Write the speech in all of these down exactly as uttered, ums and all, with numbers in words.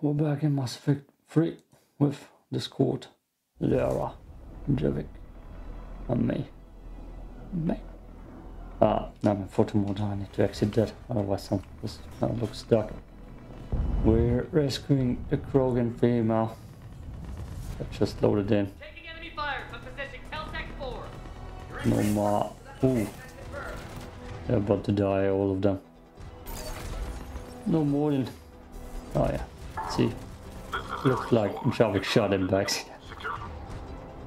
we're back in Mass Effect three with Discord, Liara, Javik, and me. Me. Ah, uh, no, Photomodon, I need to exit that, otherwise this now looks stuck. We're rescuing a Krogan female that just loaded in. Taking enemy fire from position Teltec four. No more. Ooh. They're about to die, all of them. No more than. Oh yeah. See. Looks like Javik shot him back.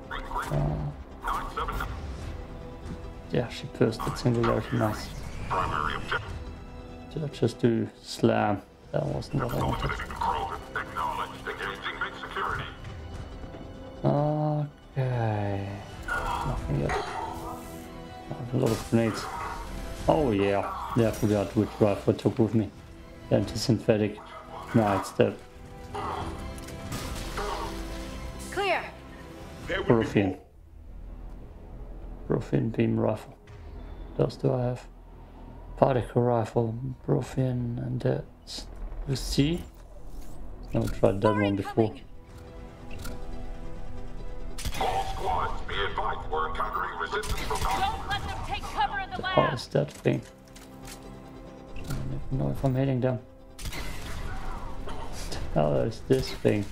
Uh, yeah, she pierced that singularity, nice. Did I just do slam? That wasn't what I wanted. Okay. Nothing yet. I have a lot of grenades. Oh yeah, yeah, I forgot which rifle I took with me. Anti-synthetic. No, it's that. Clear. Prothean. Prothean Beam Rifle. What else do I have? Particle Rifle, Prothean, and that's the C. Never tried that one before. All squads, be advised, we're encountering resistance from Don't let them take cover in the lab. How is that thing? I don't even know if I'm hitting them. How is this thing?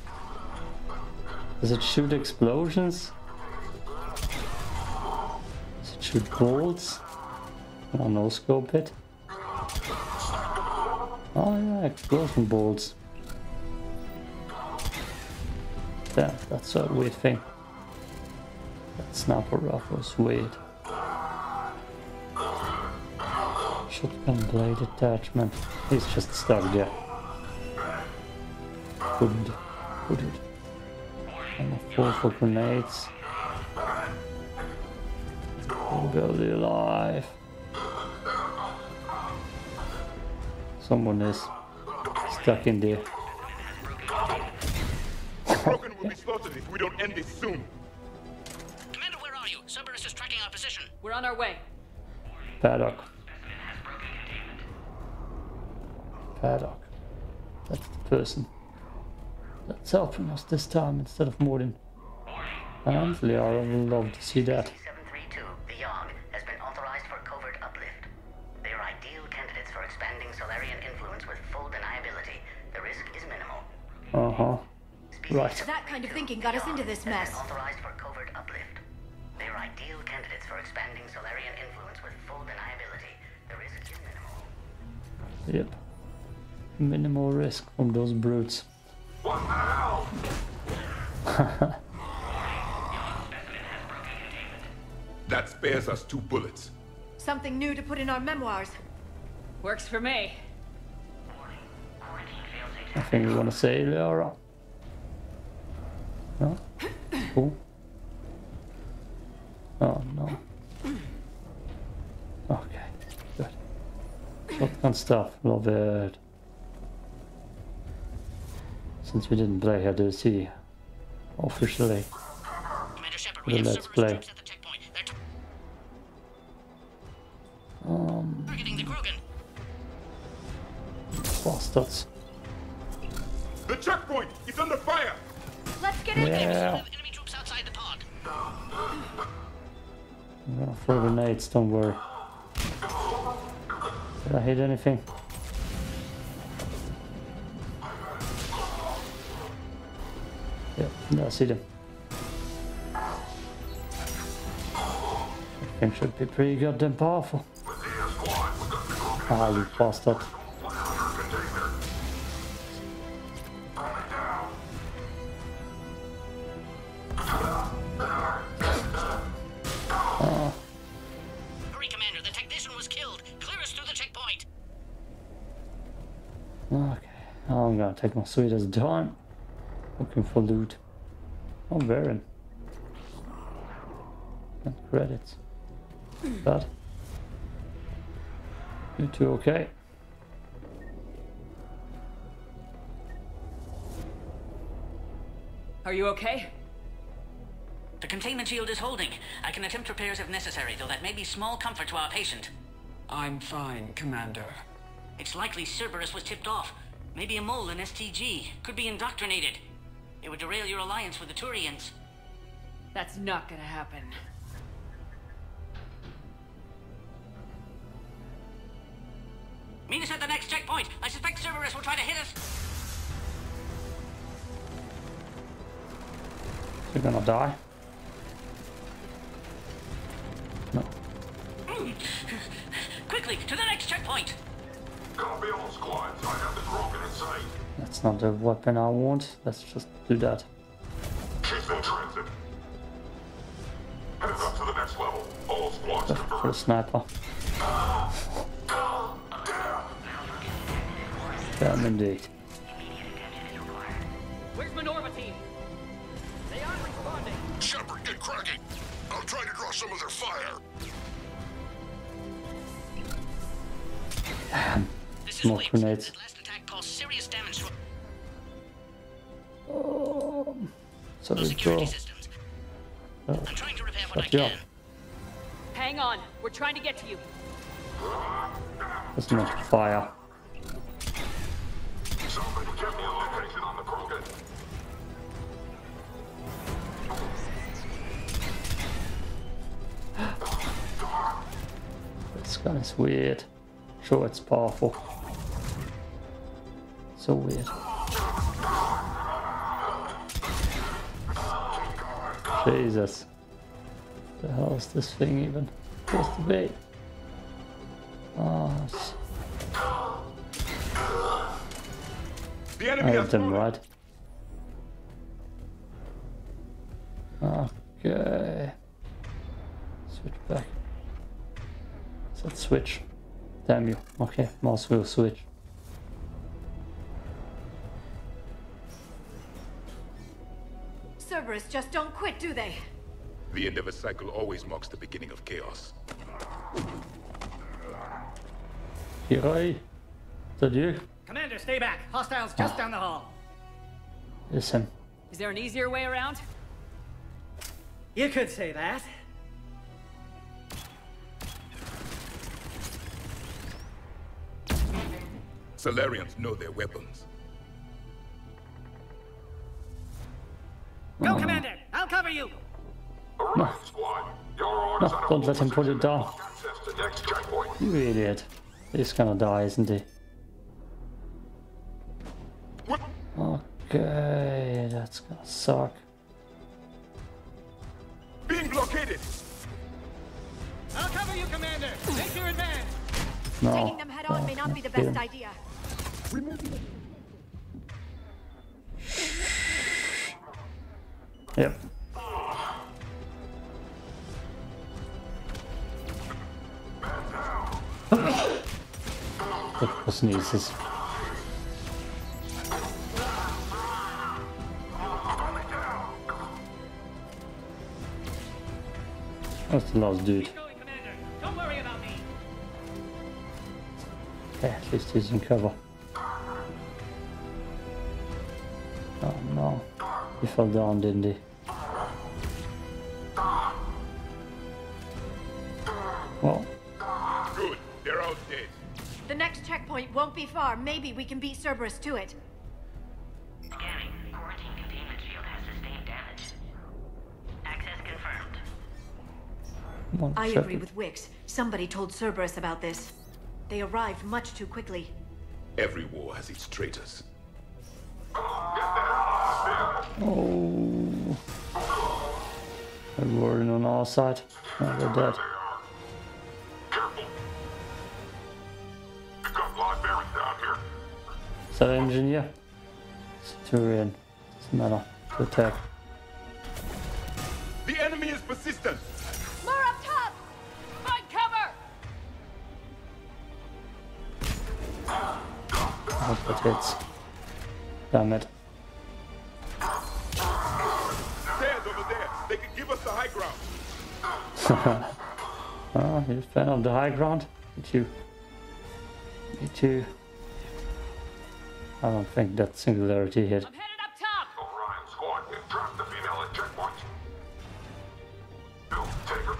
Does it shoot explosions? Does it shoot bolts? Oh, no scope it. Oh yeah, explosion bolts. Yeah, that's a weird thing. That sniper rifle is weird. Shotgun blade attachment. He's just stuck there. Good. Good. I'm a fool for grenades. We'll barely alive. Someone is stuck in there. The Krogan will be slaughtered if we don't end this soon. Commander, where are you? Cerberus is tracking our position. We're on our way. Padok. Padok. That's the person. That's helping us this time instead of Mordin. And Liara would love to see that. seven three two, the Yogg, has been authorized for covert uplift. They are ideal candidates for expanding Salarian influence with full deniability. The risk is minimal. Uh huh. Right. That kind of thinking got us into this mess. Has been authorized for covert uplift. They are ideal candidates for expanding Salarian influence with full deniability. The risk is minimal. Yep. Minimal risk from those brutes. What the hell? That spares us two bullets. Something new to put in our memoirs. Works for me. Nothing you want to say, Liara? No? Cool. Oh, no. Okay, good. Shotgun stuff, love it. Since we didn't play here, do you see? Officially. Commander Shepard, we have let's play. At the um, targeting the Krogan. Bastards. The checkpoint is under fire! Let's get in there! Yeah. Enemy troops outside the pod. I'm gonna throw grenades, don't worry. Did I hit anything? Yeah, I see them. That thing should be pretty goddamn powerful. Ah, you bastard. Ah. Hurry, Commander, the technician was killed. Clear us through the checkpoint. Okay, I'm gonna take my sweet as time. Looking for loot. Oh, Baron. And credits. But you two okay? Are you okay? The containment shield is holding. I can attempt repairs if necessary, though that may be small comfort to our patient. I'm fine, Commander. It's likely Cerberus was tipped off. Maybe a mole in S T G. Could be indoctrinated. It would derail your alliance with the Turians. That's not gonna happen. Meet us at the next checkpoint. I suspect Cerberus will try to hit us. We're gonna die. No. Mm. Quickly, to the next checkpoint. Copy all squads. I have the broken in sight. That's not the weapon I want. Let's just do that. She's in transit. Headed up to the next level. All squads converge. For a sniper. Damn indeed. Where's Minerva team? They aren't responding. Shepard, get cracking. I'll try to draw some of their fire. Damn. More grenades. Oh, so we go. Oh. I'm trying to repair what I can. Hang on, we're trying to get to you. There's no fire. Somebody give me a location on the broken. This guy's weird. Sure, it's powerful. So weird. Jesus. What the hell is this thing even supposed to be? Oh, it's... The enemy I hit them right. Okay. Switch back. Is that switch? Damn you. Okay, mouse wheel switch. Cerberus just don't quit, do they? The end of a cycle always marks the beginning of chaos. Hirai, is that you? Commander, stay back. Hostiles just ah. down the hall. Listen. Is there an easier way around? You could say that. Salarians know their weapons. Go, Commander! I'll cover you! No, no, don't let him put it down. You idiot. He's gonna die, isn't he? Okay, that's gonna suck. Being blockaded! I'll cover you, Commander! Make your advance! No. Taking them head on may not be the best idea. Yep. That was sneezes. That's the last dude. Don't worry about me. Okay, at least he's in cover. Oh no. He fell down, didn't he? Well. Good. They're out dead. The next checkpoint won't be far. Maybe we can beat Cerberus to it. Scanning. Quarantine containment shield has sustained damage. Access confirmed. One I agree with Wicks. Somebody told Cerberus about this. They arrived much too quickly. Every war has its traitors. Oh, they're roaring on our side. Oh, they're dead. Is that an engineer? It's a Turian. Doesn't matter. To attack. The enemy is persistent. It hits. Damn it. Stairs over there. They can give us the high ground. Oh, you're a fan of the high ground? Me too. Me too. I don't think that singularity hit. I'm headed up top! Orion squad, we've trapped the female at checkpoint. Bill, take her.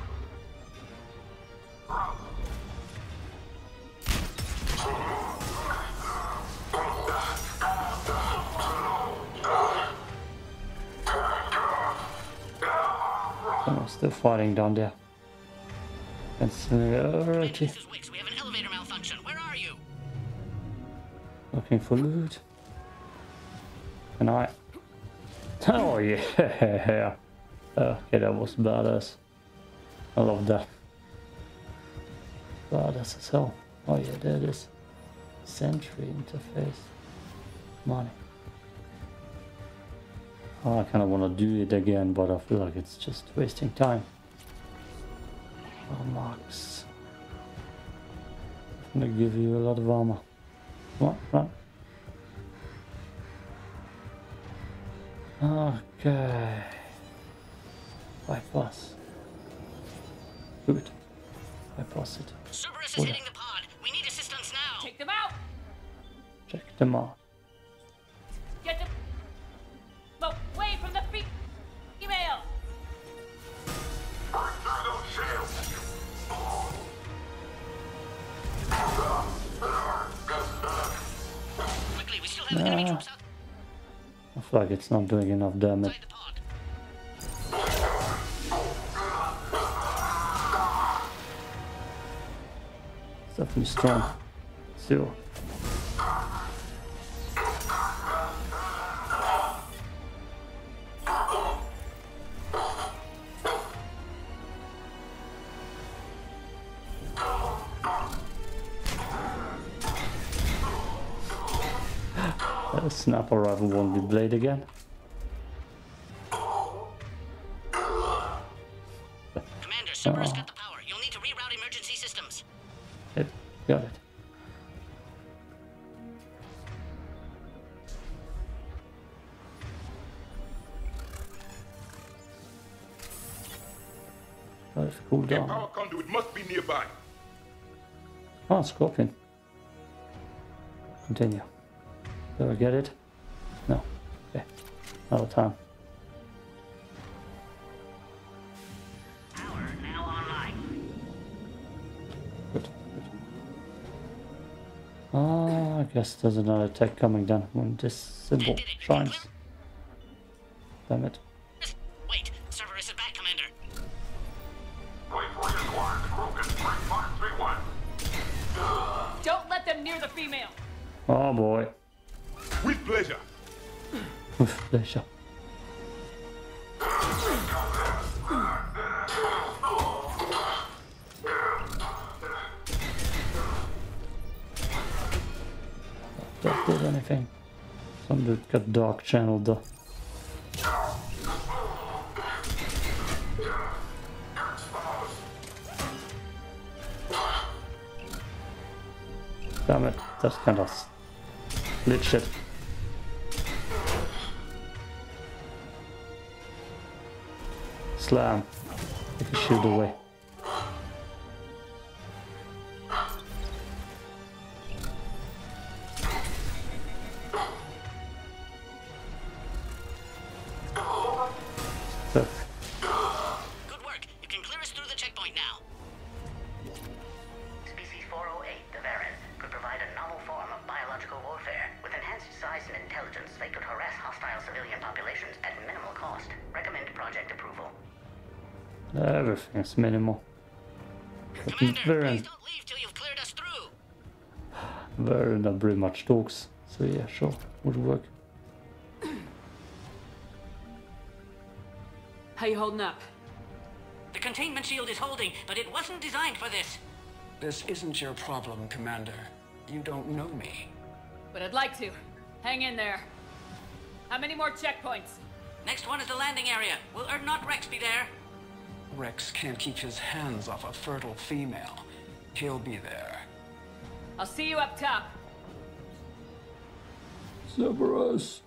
Round. Oh. Oh, still fighting down there. That's uh, okay. This is Wicks. We have an elevator malfunction. Where are you? Looking for loot. Can I? Oh yeah. Okay, that was badass. I love that. Badass as hell. Oh yeah, there it is. Sentry interface. Money. Oh, I kind of want to do it again, but I feel like it's just wasting time. Oh, Max. I'm gonna give you a lot of armor. What? What? Okay. Bypass. Good. Bypass it. Cerberus is hitting the pod. We need assistance now. Take them out. Check them out. Get them away from the free email. Quickly, we still have nah. enemy troops. I feel like it's not doing enough damage. Definitely strong. Zero. That sniper rifle won't be blade again. Commander, Cerberus oh. got the power. You'll need to reroute emergency systems. It got it. Let's cool down. The power conduit must be nearby. Oh, Scorpion. Continue. Did I get it? No. Okay. Another time. Power now online. Good. Good. Ah, I guess there's another attack coming down on this symbol shines. Damn it. Wait, Cerberus is back, Commander. Don't let them near the female. Oh boy. With pleasure. With pleasure. Don't do anything. Some dude got dark channeled though. Damn it, that's kind of split shit. Slam. Take a shield away. Stuck. Good work. You can clear us through the checkpoint now. Species four oh eight, the Varan, could provide a novel form of biological warfare. With enhanced size and intelligence, they could harass hostile civilian populations at minimal cost. Recommend project approval. Everything's minimal. Commander, please don't leave till you've cleared us through. Varan not very much talks, so yeah, sure, would work. How you holding up? The containment shield is holding, but it wasn't designed for this. This isn't your problem, Commander. You don't know me. But I'd like to. Hang in there. How many more checkpoints? Next one is the landing area. Will Urdnot Wrex be there? Wrex can't keep his hands off a fertile female. He'll be there. I'll see you up top. Cerberus.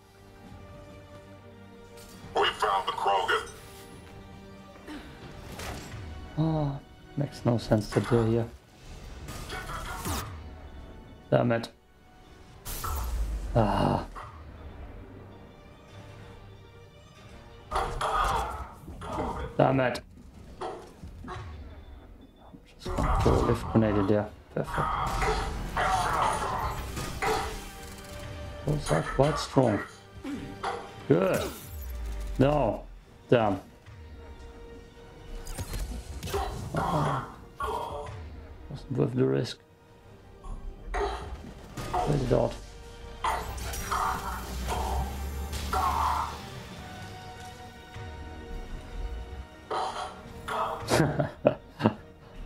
We found the Krogan. Oh, makes no sense to do here. Damn it. Ah. Damn it. Just gonna throw a lift grenade in there. Perfect. Those are quite strong. Good. No. Damn. Oh, wasn't worth the risk. Where's the dot?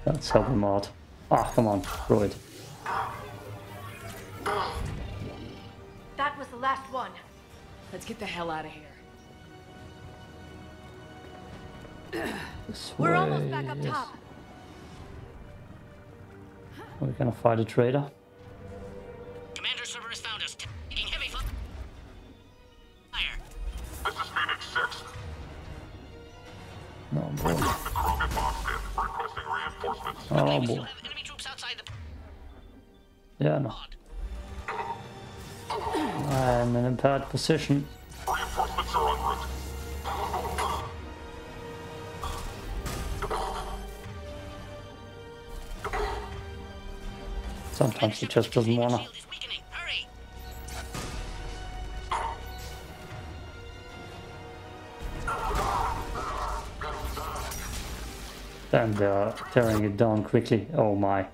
Let's help him out. Ah, come on, throw it. That was the last one. Let's get the hell out of here. This We're way, almost back up yes. top. Are we gonna fight a traitor? Commander Cerberus found us. Taking heavy fire. This is Phoenix Six. No, boy. Requesting reinforcements. Oh, boy. Enemy troops outside the... Yeah, no. I'm in a bad position. Reinforcements are en route. Sometimes he just doesn't wanna. Then they are tearing it down quickly. Oh my.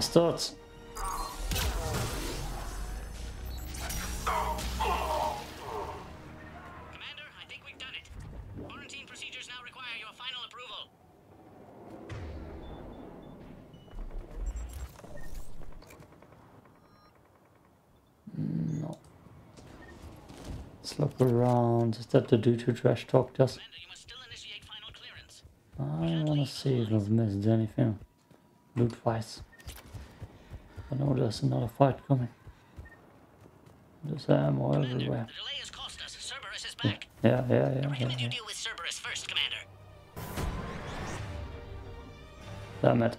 Starts. Commander, I think we've done it. Quarantine procedures now require your final approval. No. Let's look around. Is that the dude who trash talked us? Commander, you must still initiate final clearance. I want to see if I've missed anything. Loot-wise. I know there's another fight coming. There's ammo Commander, everywhere. The delay has cost us. Cerberus is back. Yeah, yeah, yeah. yeah, recommend yeah, you yeah. deal with Cerberus first, Commander. Damn it.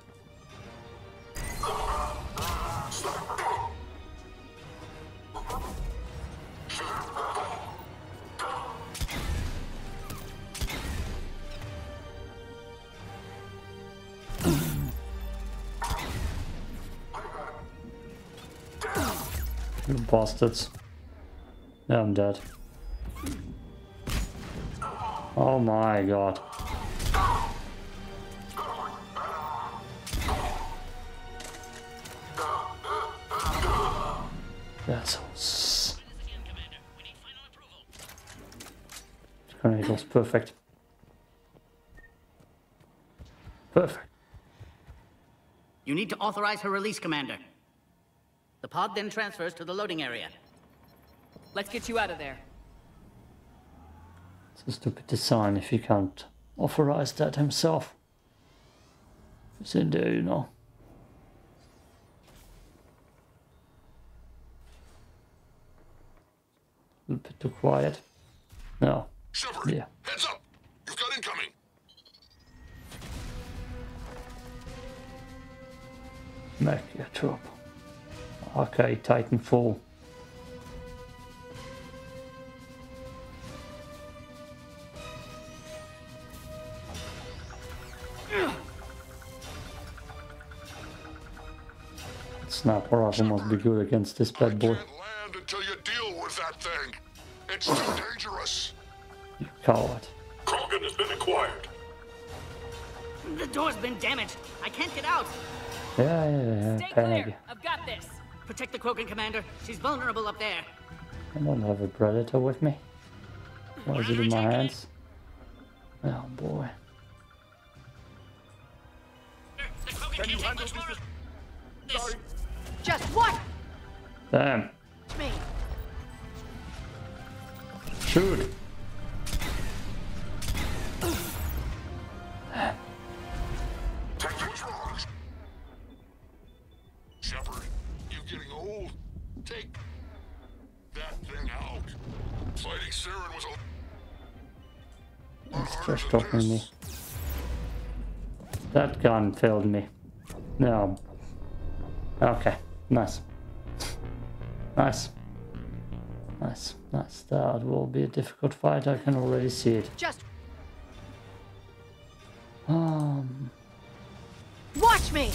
Bastards. Yeah, I'm dead. Oh my god. That's so Tornadoes, perfect. Perfect. You need to authorize her release, Commander. The pod then transfers to the loading area. Let's get you out of there. It's a stupid design if he can't authorize that himself. It's in there, you know. A little bit too quiet. No. Shepard, yeah. Heads up! You've got incoming! Make your trouble. Okay, Titanfall. Snap, Oracle must be good against this bad boy. I can't land until you deal with that thing. It's too dangerous. You coward. Krogan has been acquired. The door's been damaged. I can't get out. Yeah, yeah, yeah. Stay clear. I've got this. Protect the Krogan, Commander. She's vulnerable up there. I don't have a predator with me. Why is it in my hands? Oh boy. Can you handle this? Sorry. Just what? Damn. Shoot. Talking me. That gun failed me. No. Okay. Nice. Nice. Nice. Nice. That will be a difficult fight. I can already see it. Just. Um. Watch me.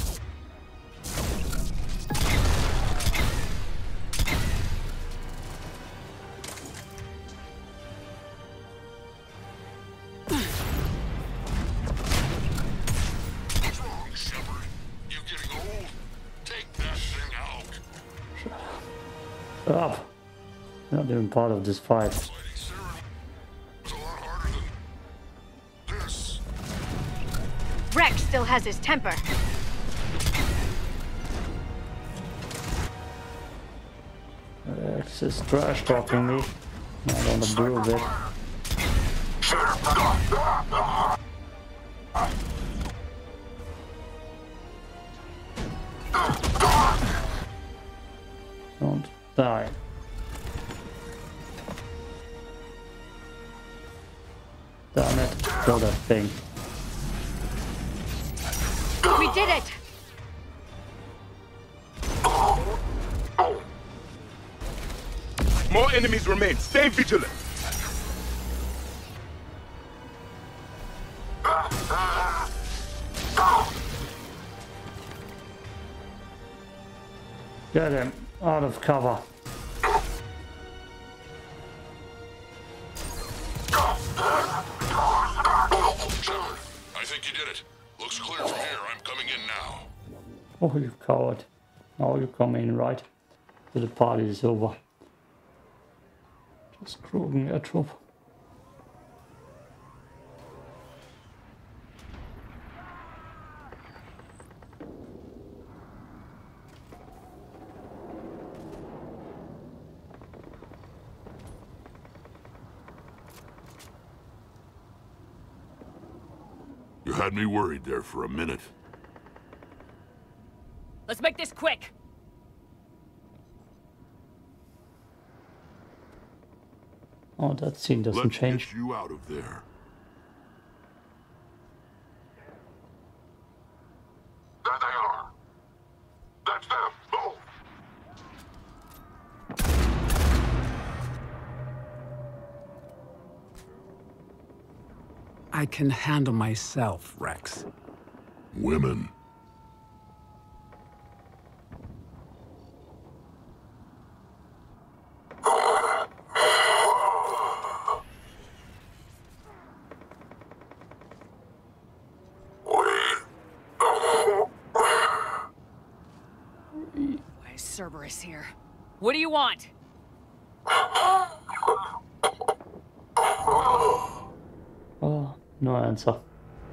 Up. Not even part of this fight. Wrex still has his temper. Wrex is trash talking me. I want to deal with it. Don't die. Damn it, kill that thing. We did it! More enemies remain. Stay vigilant. Get him out of cover. I think you did it. Looks clear from here. I'm coming in now. Oh, you coward. Now you come in, right? So the party is over. Just Krogen Ertrop. You had me worried there for a minute. Let's make this quick. Oh, that scene doesn't Let's change. Get you out of there. There they are. That's them. Move. I can handle myself, Wrex. Women. Cerberus here. What do you want? Oh, no answer.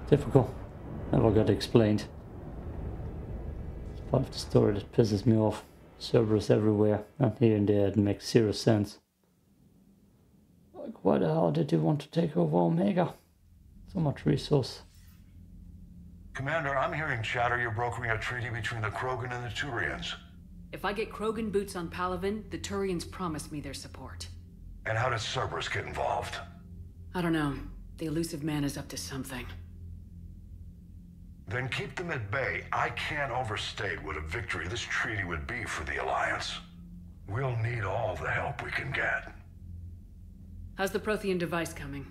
Difficult. Never got explained. It's part of the story that pisses me off. Cerberus everywhere, and here and there it makes serious sense. Like, why the hell did you want to take over Omega? So much resource. Commander, I'm hearing chatter you're brokering a treaty between the Krogan and the Turians. If I get Krogan boots on Palaven, the Turians promise me their support. And how does Cerberus get involved? I don't know. The elusive man is up to something. Then keep them at bay. I can't overstate what a victory this treaty would be for the Alliance. We'll need all the help we can get. How's the Prothean device coming?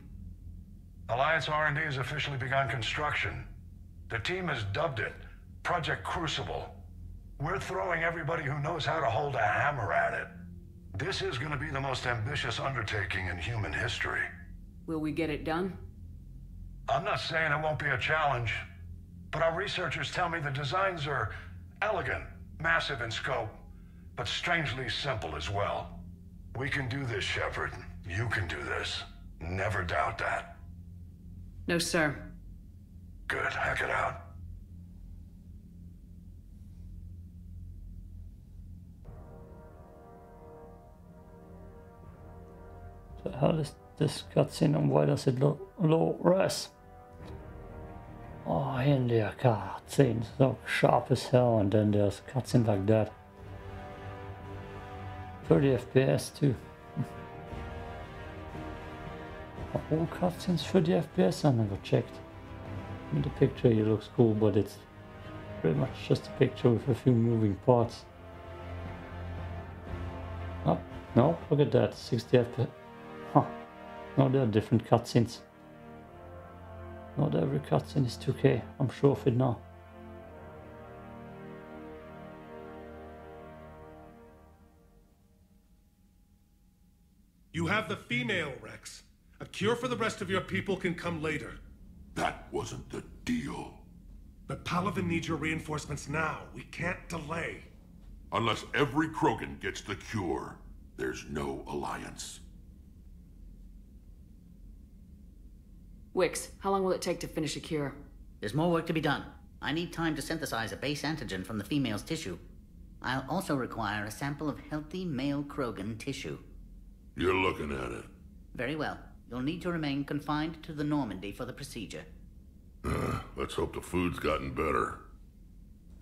Alliance R and D has officially begun construction. The team has dubbed it Project Crucible. We're throwing everybody who knows how to hold a hammer at it. This is going to be the most ambitious undertaking in human history. Will we get it done? I'm not saying it won't be a challenge, but our researchers tell me the designs are elegant, massive in scope, but strangely simple as well. We can do this, Shepard. You can do this. Never doubt that. No, sir. Good. Hack it out. So how does this cutscene and why does it look low res? Oh, in there cutscenes so sharp as hell, and then there's cutscene like that. thirty F P S too. Are all cutscenes thirty F P S? I never checked. I mean, the picture here looks cool, but it's pretty much just a picture with a few moving parts. Oh, no, look at that, sixty F P S. Huh. No, there are different cutscenes. Not every cutscene is two K, I'm sure of it now. You have the female, Wrex. A cure for the rest of your people can come later. That wasn't the deal. But Palaven needs your reinforcements now. We can't delay. Unless every Krogan gets the cure, There's no alliance. Wix, how long will it take to finish a cure? There's more work to be done. I need time to synthesize a base antigen from the female's tissue. I'll also require a sample of healthy male Krogan tissue. You're looking at it. Very well. You'll need to remain confined to the Normandy for the procedure. Uh, let's hope the food's gotten better.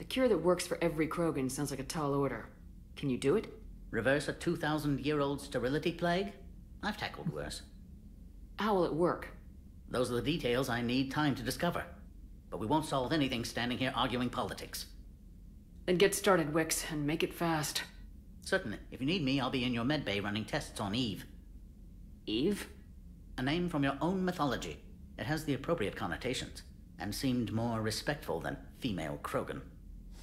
A cure that works for every Krogan sounds like a tall order. Can you do it? Reverse a two thousand year old sterility plague? I've tackled worse. How will it work? Those are the details I need time to discover. But we won't solve anything standing here arguing politics. Then get started, Wix, and make it fast. Certainly. If you need me, I'll be in your med bay running tests on Eve. Eve? A name from your own mythology. It has the appropriate connotations, and seemed more respectful than female Krogan.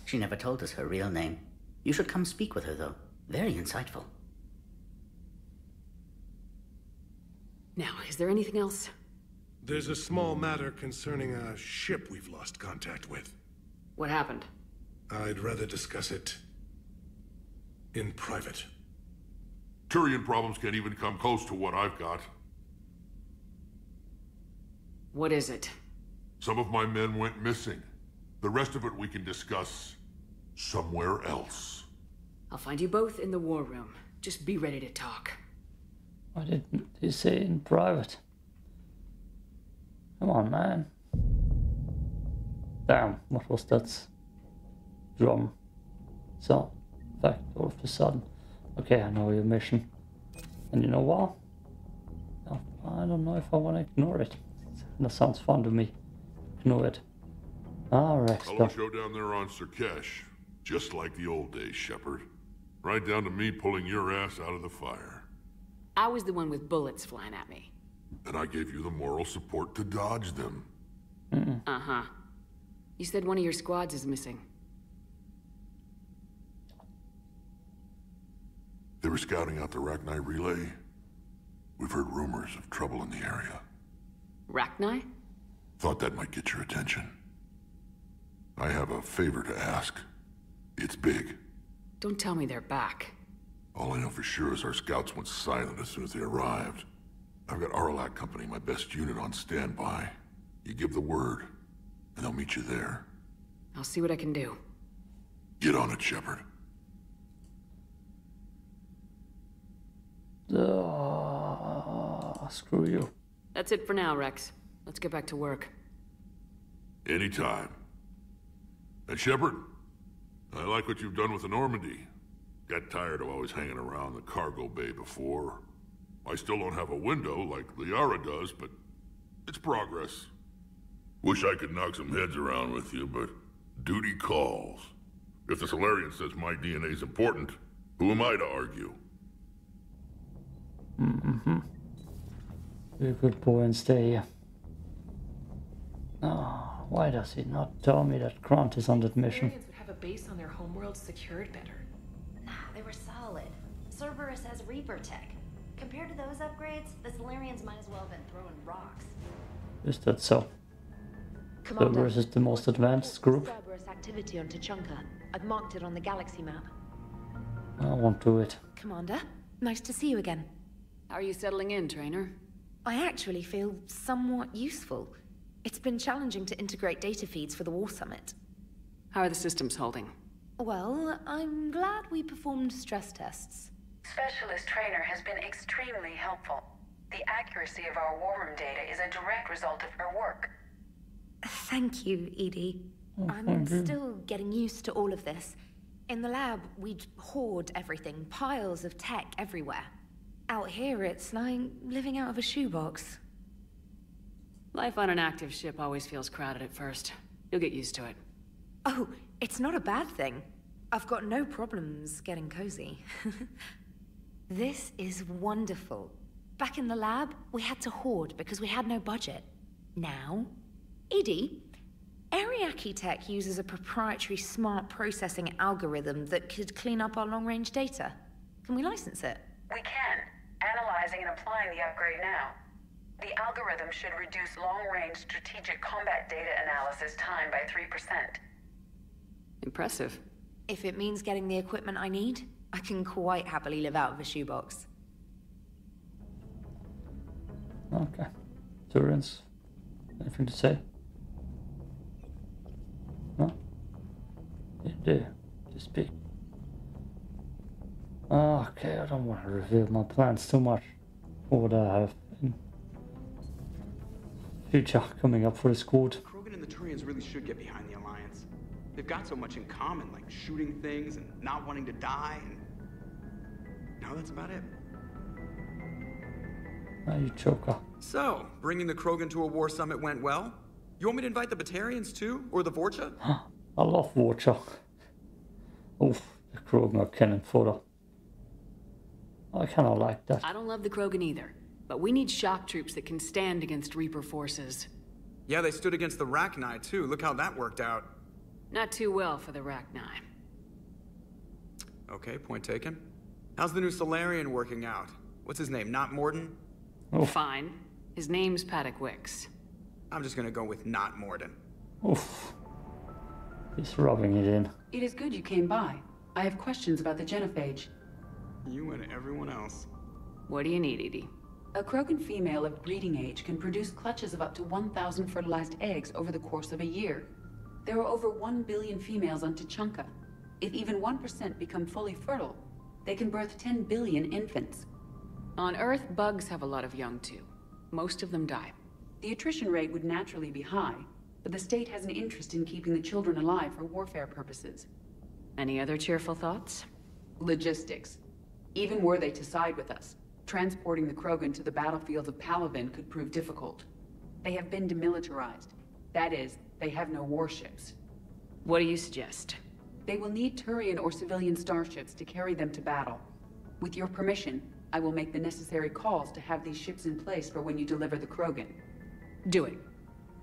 She never told us her real name. You should come speak with her, though. Very insightful. Now, is there anything else? There's a small matter concerning a ship we've lost contact with. What happened? I'd rather discuss it in private. Turian problems can't even come close to what I've got. What is it? Some of my men went missing. The rest of it we can discuss somewhere else. I'll find you both in the war room. Just be ready to talk. Why didn't he say in private? Come on, man. Damn, what was that drum sound effect all of a sudden? Okay, I know your mission. And you know what? I don't know if I want to ignore it. That sounds fun to me. Ignore it. Alright, I'll let you go down there on Sirkesh. Just like the old days, Shepard. Right down to me pulling your ass out of the fire. I was the one with bullets flying at me. And I gave you the moral support to dodge them. Mm-mm. Uh-huh. You said one of your squads is missing. They were scouting out the Rachni relay. We've heard rumors of trouble in the area. Rachni? Thought that might get your attention. I have a favor to ask. It's big. Don't tell me they're back. All I know for sure is our scouts went silent as soon as they arrived. I've got Aralak Company, my best unit, on standby. You give the word, and they'll meet you there. I'll see what I can do. Get on it, Shepard. Uh, screw you. That's it for now, Wrex. Let's get back to work. Anytime. And Shepard, I like what you've done with the Normandy. Got tired of always hanging around the cargo bay before. I still don't have a window like Liara does, but it's progress. Wish I could knock some heads around with you, but duty calls. If the Salarian says my D N A's important, who am I to argue? Mm-hmm. You're a good boy and stay here. Oh, why does he not tell me that Grant is on that mission? The Turians would have a base on their homeworld secured better. Nah, they were solid. Cerberus has Reaper tech. Compared to those upgrades, the Salarians might as well have been throwing rocks. Is that so? Cerberus is the most advanced group. Cerberus activity on Tuchanka. I've marked it on the galaxy map. I won't do it. Commander, nice to see you again. How are you settling in, trainer? I actually feel somewhat useful. It's been challenging to integrate data feeds for the war summit. How are the systems holding? Well, I'm glad we performed stress tests. Specialist trainer has been extremely helpful. The accuracy of our war room data is a direct result of her work. Thank you, Edie. Oh, I'm still getting used to all of this. In the lab, we'd hoard everything, piles of tech everywhere. Out here, it's like living out of a shoebox. Life on an active ship always feels crowded at first. You'll get used to it. Oh, it's not a bad thing. I've got no problems getting cozy. This is wonderful. Back in the lab, we had to hoard because we had no budget. Now, Edie, Ariake Tech uses a proprietary smart processing algorithm that could clean up our long-range data. Can we license it? We can. Analyzing and applying the upgrade now. The algorithm should reduce long-range strategic combat data analysis time by three percent. Impressive. If it means getting the equipment I need, I can quite happily live out of a shoebox. Okay. Turians, anything to say? No? You do. Just speak. Okay, I don't want to reveal my plans too much for what I have in future coming up for the squad. Krogan and the Turians really should get behind the Alliance. They've got so much in common, like shooting things and not wanting to die, and now that's about it. Now you choker. So, bringing the Krogan to a war summit went well? You want me to invite the Batarians too? Or the Vorcha? I love Vorcha. Oof, the Krogan are cannon fodder. I kind of like that. I don't love the Krogan either, but we need shock troops that can stand against Reaper forces. Yeah, they stood against the Rachni too. Look how that worked out. Not too well for the Rachni. Okay, point taken. How's the new Salarian working out? What's his name, not Mordin? Oh. Fine. His name's Padok Wiks. I'm just gonna go with not Mordin. Oof. He's rubbing it in. It is good you came by. I have questions about the genophage. You and everyone else. What do you need, E D I? A Krogan female of breeding age can produce clutches of up to one thousand fertilized eggs over the course of a year. There are over one billion females on Tuchanka. If even one percent become fully fertile, they can birth ten billion infants. On Earth, bugs have a lot of young too. Most of them die. The attrition rate would naturally be high, but the state has an interest in keeping the children alive for warfare purposes. Any other cheerful thoughts? Logistics. Even were they to side with us, transporting the Krogan to the battlefields of Palaven could prove difficult. They have been demilitarized. That is, they have no warships. What do you suggest? They will need Turian or civilian starships to carry them to battle. With your permission, I will make the necessary calls to have these ships in place for when you deliver the Krogan. Do it.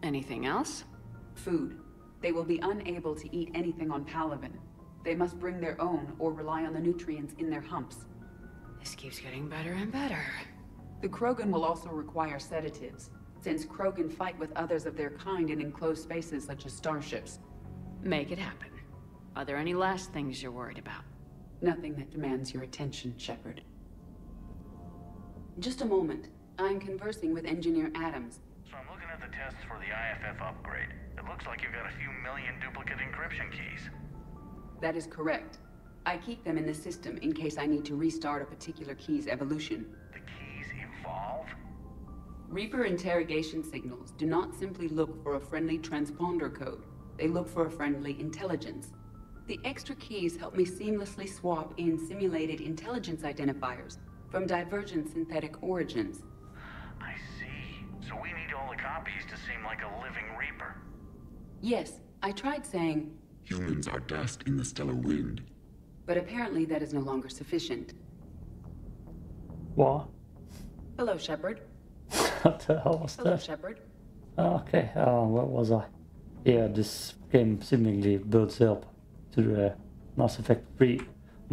Anything else? Food. They will be unable to eat anything on Palaven. They must bring their own or rely on the nutrients in their humps. This keeps getting better and better. The Krogan will also require sedatives, since Krogan fight with others of their kind in enclosed spaces such as starships. Make it happen. Are there any last things you're worried about? Nothing that demands your attention, Shepard. Just a moment. I'm conversing with Engineer Adams. So I'm looking at the tests for the I F F upgrade. It looks like you've got a few million duplicate encryption keys. That is correct. I keep them in the system in case I need to restart a particular key's evolution. The keys evolve? Reaper interrogation signals do not simply look for a friendly transponder code. They look for a friendly intelligence. The extra keys help me seamlessly swap in simulated intelligence identifiers from divergent synthetic origins. I see. So we need all the copies to seem like a living Reaper. Yes, I tried saying, "Humans are dust in the stellar wind." But apparently that is no longer sufficient. What? Hello, Shepard. What the hell was Hello, that? Shepard. Okay, uh, where was I? Yeah, this game seemingly builds up to the Mass Effect three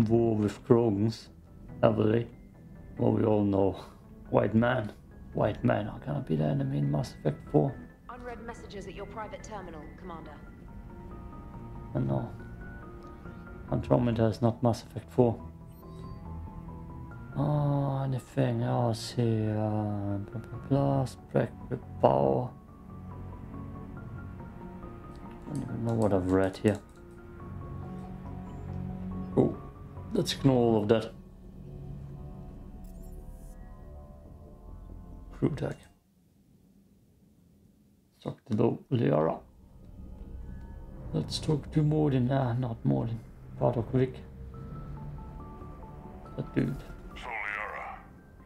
war with Krogans, heavily. Well, we all know, white man. White men are gonna be the enemy in Mass Effect four. Unread messages at your private terminal, Commander. And no, Andromeda is not Mass Effect four. Oh, anything else here? Blah blah blah. Spec with power. I don't even know what I've read here. Oh, let's ignore all of that. Crew tag. Talk to Liara. Let's talk to Mordin. Ah, not Mordin. Padok Wiks. That dude. So, Liara,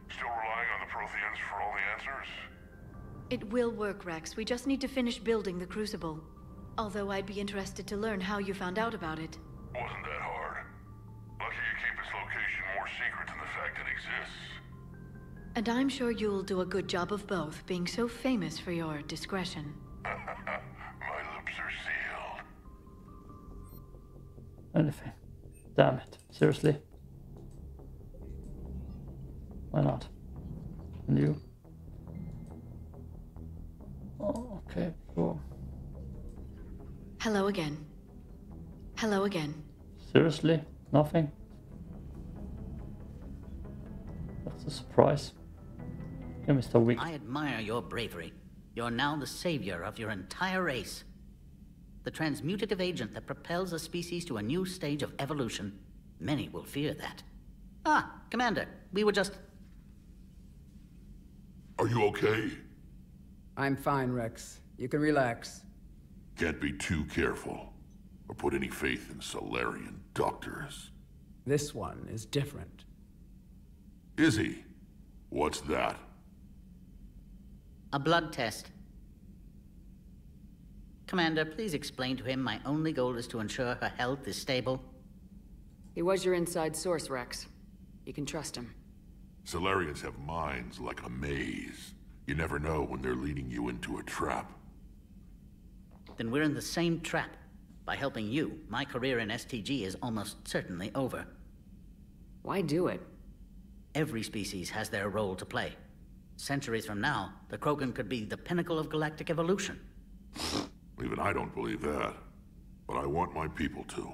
still relying on the Protheans for all the answers? It will work, Rex. We just need to finish building the Crucible. Although I'd be interested to learn how you found out about it. Wasn't that hard? Lucky you keep its location more secret than the fact it exists. And I'm sure you'll do a good job of both, being so famous for your discretion. Anything. Damn it. Seriously? Why not? And you? Oh, okay. Cool. Hello again. Hello again. Seriously? Nothing? It's a surprise. Yeah, Mister Wick. I admire your bravery. You're now the savior of your entire race. The transmutative agent that propels a species to a new stage of evolution. Many will fear that. Ah, Commander, we were just... Are you okay? I'm fine, Rex. You can relax. Can't be too careful, or put any faith in Salarian doctors. This one is different. Is he? What's that? A blood test. Commander, please explain to him my only goal is to ensure her health is stable. He was your inside source, Rex. You can trust him. Salarians have minds like a maze. You never know when they're leading you into a trap. Then we're in the same trap. By helping you, my career in S T G is almost certainly over. Why do it? Every species has their role to play. Centuries from now, the Krogan could be the pinnacle of galactic evolution. Even I don't believe that. But I want my people to.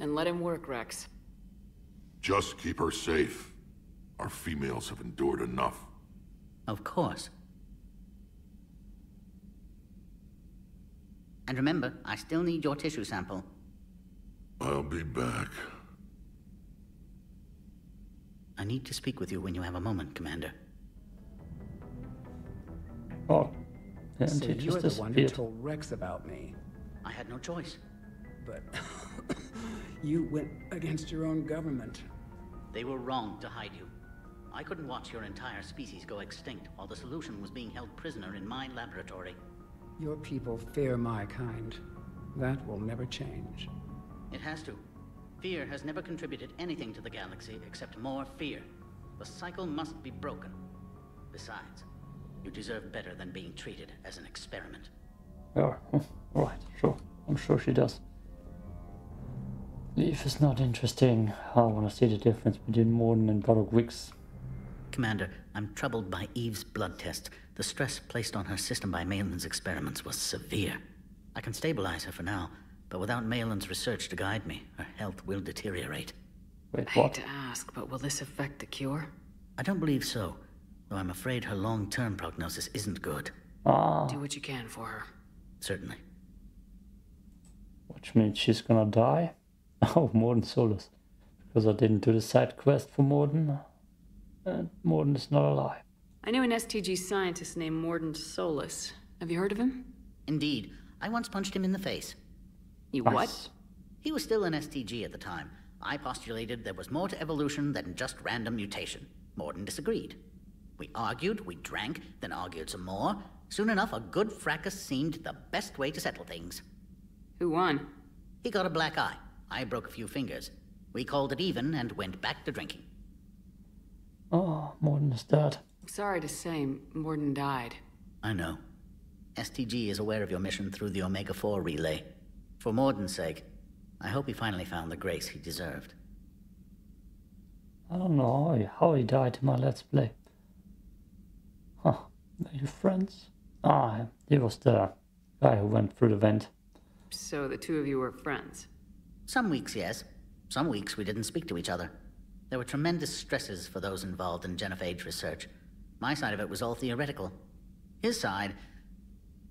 And let him work, Rex. Just keep her safe. Our females have endured enough. Of course. And remember, I still need your tissue sample. I'll be back. I need to speak with you when you have a moment, Commander. Oh. And so you were the one who told Rex about me. I had no choice. But you went against your own government. They were wrong to hide you. I couldn't watch your entire species go extinct while the solution was being held prisoner in my laboratory. Your people fear my kind. That will never change. It has to. Fear has never contributed anything to the galaxy except more fear. The cycle must be broken. Besides, you deserve better than being treated as an experiment. Oh, all right, sure. I'm sure she does. Eve is not interesting. I want to see the difference between Mordin and Padok Wiks. Commander, I'm troubled by Eve's blood test. The stress placed on her system by Maelon's experiments was severe. I can stabilize her for now, but without Maelon's research to guide me, her health will deteriorate. Wait, what? I hate to ask, but will this affect the cure? I don't believe so, though I'm afraid her long-term prognosis isn't good. Ah. Do what you can for her. Certainly. Which means she's gonna die? Oh, Mordin Solus. Because I didn't do the side quest for Mordin. And Mordin is not alive. I knew an S T G scientist named Mordin Solus. Have you heard of him? Indeed. I once punched him in the face. You what? Nice. He was still an S T G at the time. I postulated there was more to evolution than just random mutation. Mordin disagreed. We argued, we drank, then argued some more. Soon enough, a good fracas seemed the best way to settle things. Who won? He got a black eye. I broke a few fingers. We called it even and went back to drinking. Oh, Mordin is dead. I'm sorry to say, Mordin died. I know. S T G is aware of your mission through the Omega four relay. For Mordin's sake, I hope he finally found the grace he deserved. I don't know how he died in my Let's Play. Huh, are you friends? Ah, he was the guy who went through the vent. So the two of you were friends? Some weeks, yes. Some weeks we didn't speak to each other. There were tremendous stresses for those involved in genophage research. My side of it was all theoretical. His side,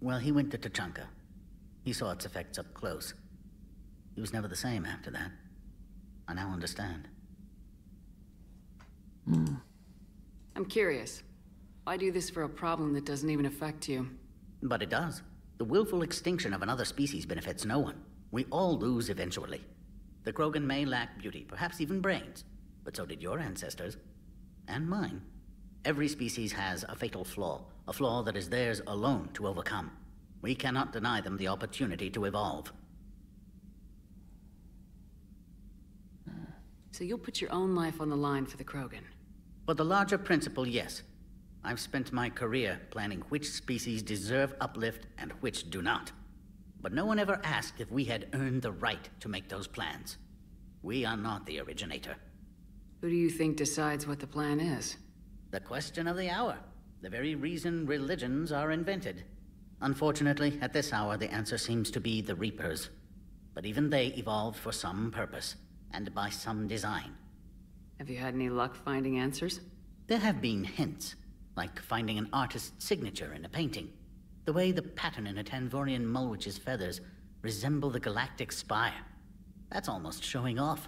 well, he went to Tuchanka. He saw its effects up close. He was never the same after that. I now understand. Mm. I'm curious. Why do this for a problem that doesn't even affect you? But it does. The willful extinction of another species benefits no one. We all lose eventually. The Krogan may lack beauty, perhaps even brains, but so did your ancestors, and mine. Every species has a fatal flaw, a flaw that is theirs alone to overcome. We cannot deny them the opportunity to evolve. So you'll put your own life on the line for the Krogan? For the larger principle, yes. I've spent my career planning which species deserve uplift and which do not. But no one ever asked if we had earned the right to make those plans. We are not the originator. Who do you think decides what the plan is? The question of the hour. The very reason religions are invented. Unfortunately, at this hour, the answer seems to be the Reapers. But even they evolved for some purpose, and by some design. Have you had any luck finding answers? There have been hints, like finding an artist's signature in a painting, the way the pattern in a Tanvorian mulwich's feathers resemble the galactic spire. That's almost showing off,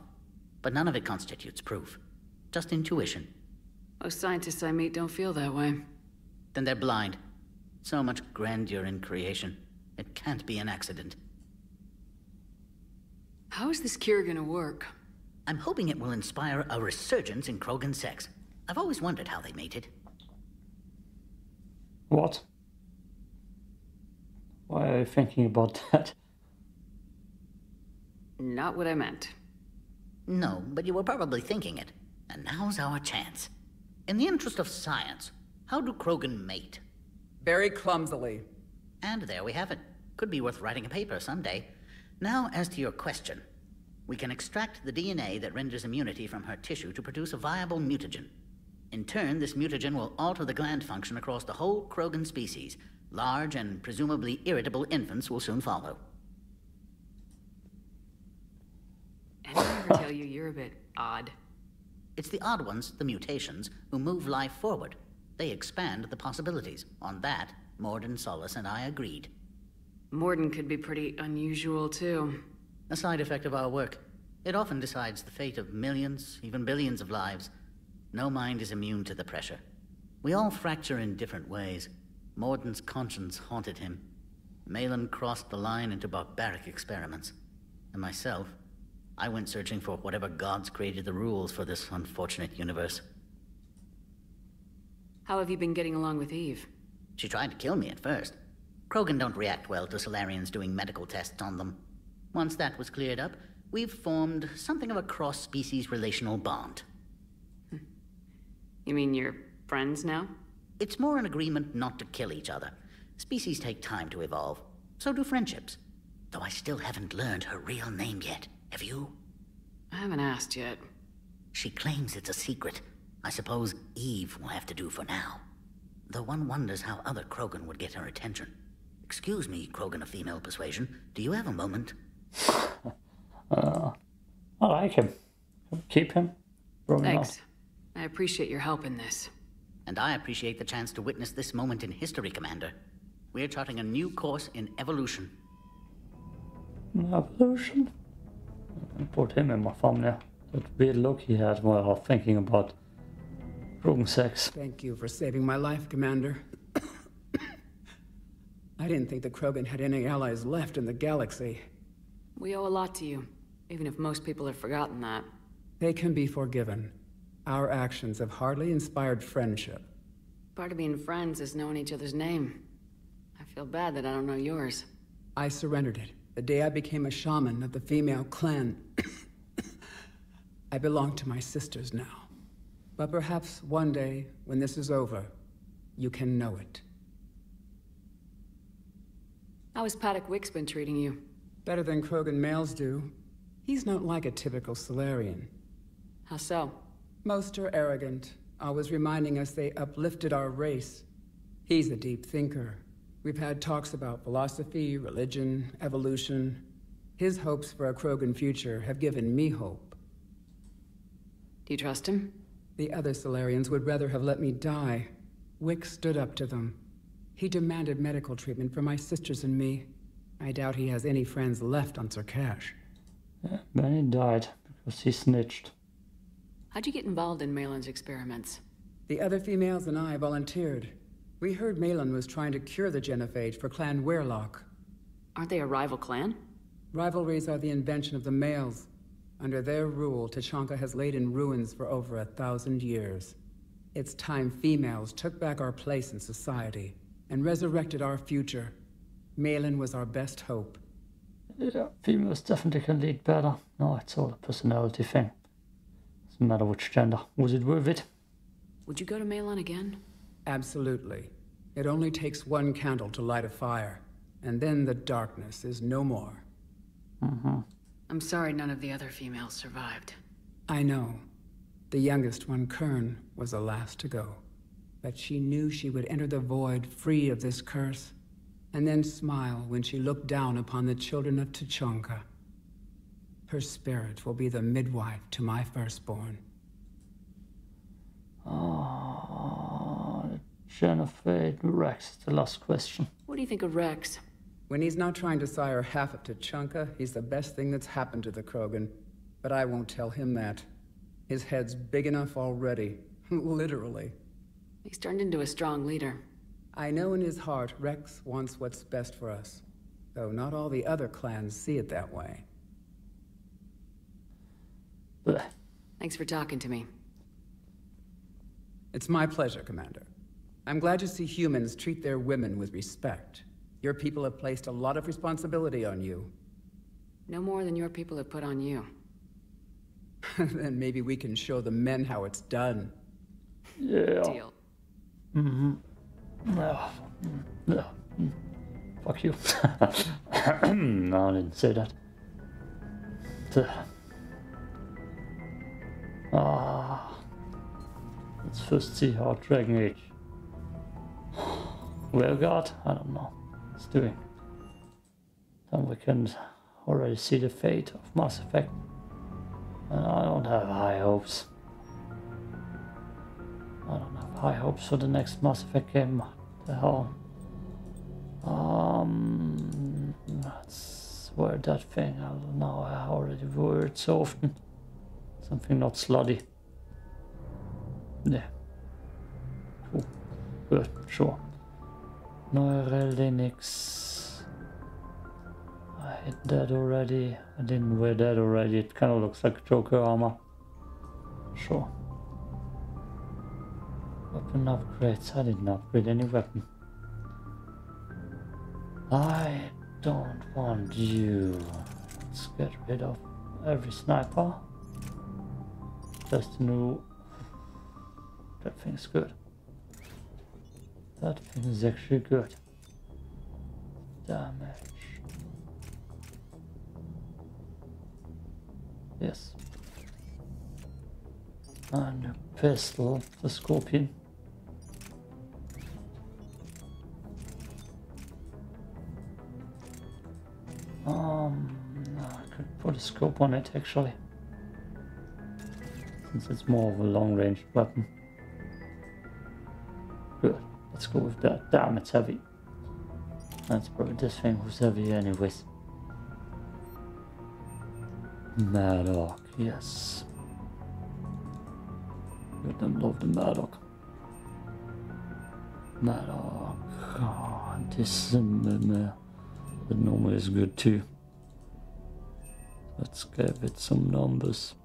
but none of it constitutes proof, just intuition. Most scientists I meet don't feel that way. Then they're blind. So much grandeur in creation. It can't be an accident. How is this cure gonna work? I'm hoping it will inspire a resurgence in Krogan sex. I've always wondered how they made it. What? Why are you thinking about that? Not what I meant. No, but you were probably thinking it. And now's our chance. In the interest of science, how do Krogan mate? Very clumsily. And there we have it. Could be worth writing a paper someday. Now, as to your question. We can extract the D N A that renders immunity from her tissue to produce a viable mutagen. In turn, this mutagen will alter the gland function across the whole Krogan species. Large and presumably irritable infants will soon follow. I never tell you you're a bit odd. It's the odd ones, the mutations, who move life forward. They expand the possibilities. On that, Mordin Solus and I agreed. Mordin could be pretty unusual, too. A side effect of our work. It often decides the fate of millions, even billions of lives. No mind is immune to the pressure. We all fracture in different ways. Morden's conscience haunted him. Maelon crossed the line into barbaric experiments. And myself, I went searching for whatever gods created the rules for this unfortunate universe. How have you been getting along with Eve? She tried to kill me at first. Krogan don't react well to Salarians doing medical tests on them. Once that was cleared up, we've formed something of a cross-species relational bond. You mean you're friends now? It's more an agreement not to kill each other. Species take time to evolve, so do friendships. Though I still haven't learned her real name yet, have you? I haven't asked yet. She claims it's a secret. I suppose Eve will have to do for now. Though one wonders how other Krogan would get her attention. Excuse me, Krogan of female persuasion. Do you have a moment? uh, I like him. Keep him. Thanks. I appreciate your help in this. And I appreciate the chance to witness this moment in history, Commander. We're charting a new course in evolution. Evolution? I can put him in my thumbnail. That weird look he had while I was thinking about room sex. Thank you for saving my life, Commander. I didn't think the Krogan had any allies left in the galaxy. We owe a lot to you, even if most people have forgotten that. They can be forgiven. Our actions have hardly inspired friendship. Part of being friends is knowing each other's name. I feel bad that I don't know yours. I surrendered it the day I became a shaman of the female clan. I belong to my sisters now. But perhaps one day, when this is over, you can know it. How has Padok Wiks been treating you? Better than Krogan males do. He's not like a typical Salarian. How so? Most are arrogant, always reminding us they uplifted our race. He's a deep thinker. We've had talks about philosophy, religion, evolution. His hopes for a Krogan future have given me hope. Do you trust him? The other Salarians would rather have let me die. Wick stood up to them. He demanded medical treatment for my sisters and me. I doubt he has any friends left on Circash. Yeah, many died because he snitched. How'd you get involved in Maelon's experiments? The other females and I volunteered. We heard Maelon was trying to cure the genophage for Clan Werelock. Aren't they a rival clan? Rivalries are the invention of the males. Under their rule, Tuchanka has laid in ruins for over a thousand years. It's time females took back our place in society and resurrected our future. Maelon was our best hope. Yeah, females definitely can lead better. No, it's all a personality thing. Doesn't matter which gender. Was it worth it? Would you go to Maelon again? Absolutely. It only takes one candle to light a fire, and then the darkness is no more. Mm-hmm. I'm sorry none of the other females survived. I know. The youngest one, Kern, was the last to go. But she knew she would enter the void free of this curse, and then smile when she looked down upon the children of Tuchanka. Her spirit will be the midwife to my firstborn. Oh. Genofade Wrex, the last question. What do you think of Wrex? When he's not trying to sire half of Tuchanka, he's the best thing that's happened to the Krogan. But I won't tell him that. His head's big enough already. Literally. He's turned into a strong leader. I know in his heart Wrex wants what's best for us. Though not all the other clans see it that way. Blech. Thanks for talking to me. It's my pleasure, Commander. I'm glad to see humans treat their women with respect. Your people have placed a lot of responsibility on you. No more than your people have put on you. Then maybe we can show the men how it's done. Yeah. Deal. Mm-hmm. No. No. Fuck you. No, I didn't say that. Ah. Let's first see how Dragon Age. Well, God, I don't know. Let's do it. Then we can already see the fate of Mass Effect. And I don't have high hopes. I don't have high hopes for the next Mass Effect game. What the hell? Um, that's where that thing. I don't know. I already wore it so often. Something not sludgy. Yeah. Cool. Good. Sure. Neural Linux. I hit that already. I didn't wear that already. It kind of looks like Joker armor. Sure. Weapon upgrades. I didn't upgrade any weapon. I don't want you. Let's get rid of every sniper. Just a new... That thing's good. That thing is actually good. Damage. Yes. And a pistol, the scorpion. Um, I could put a scope on it actually, since it's more of a long-range weapon. Good, let's go with that. Damn, it's heavy. That's probably this thing who's heavy anyways. Maddock, yes. You don't love the Maddock. Maddock, oh, this um, the normal is good too. Let's give it some numbers.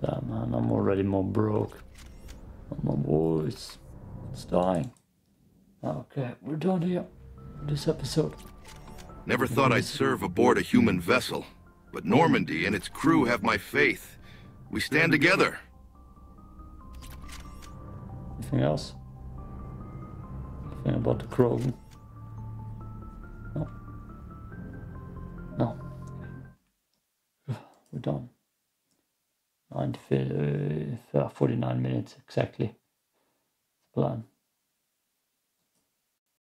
Damn, man, I'm already more broke. My voice, it's dying. Okay, we're done here. This episode. Never thought I'd serve aboard a human vessel, but Normandy and its crew have my faith. We stand together. Anything else? Anything about the Krogan? No. No. We're done. forty-nine minutes exactly. Plan.